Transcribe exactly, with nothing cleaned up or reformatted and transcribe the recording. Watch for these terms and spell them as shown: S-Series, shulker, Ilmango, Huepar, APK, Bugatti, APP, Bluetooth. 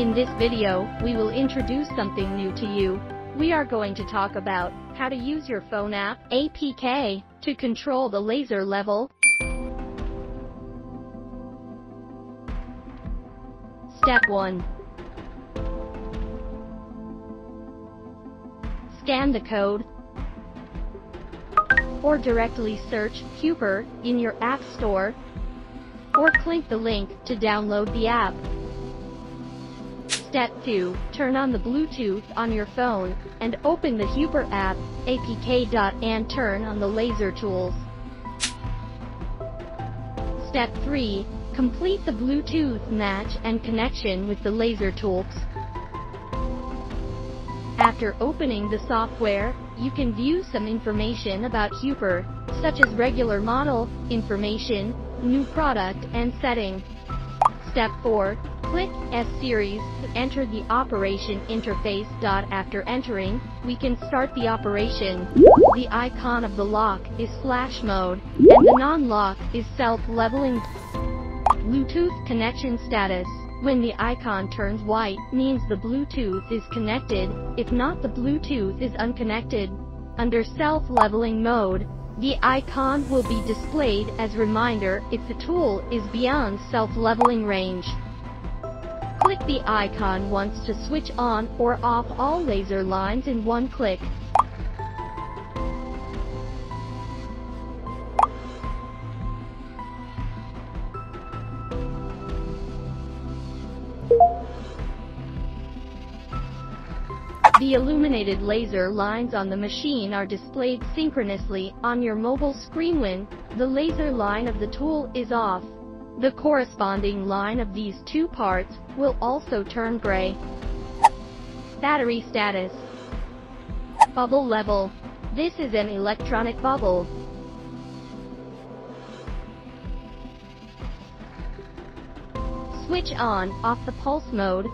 In this video, we will introduce something new to you. We are going to talk about how to use your phone app, A P K, to control the laser level. Step one. Scan the code or directly search Huepar in your app store or click the link to download the app. Step two. Turn on the Bluetooth on your phone and open the Huepar app, A P K. And turn on the laser tools. Step three. Complete the Bluetooth match and connection with the laser tools. After opening the software, you can view some information about Huepar, such as regular model, information, new product and setting. Step four. Click S-Series to enter the operation interface. After entering, we can start the operation. The icon of the lock is flash mode, and the non-lock is self-leveling. Bluetooth connection status. When the icon turns white, means the Bluetooth is connected. If not, the Bluetooth is unconnected. Under self-leveling mode, the icon will be displayed as reminder if the tool is beyond self-leveling range. Click the icon once to switch on or off all laser lines in one click. The illuminated laser lines on the machine are displayed synchronously on your mobile screen when the laser line of the tool is off. The corresponding line of these two parts will also turn gray. Battery status. Bubble level. This is an electronic bubble. Switch on/off the pulse mode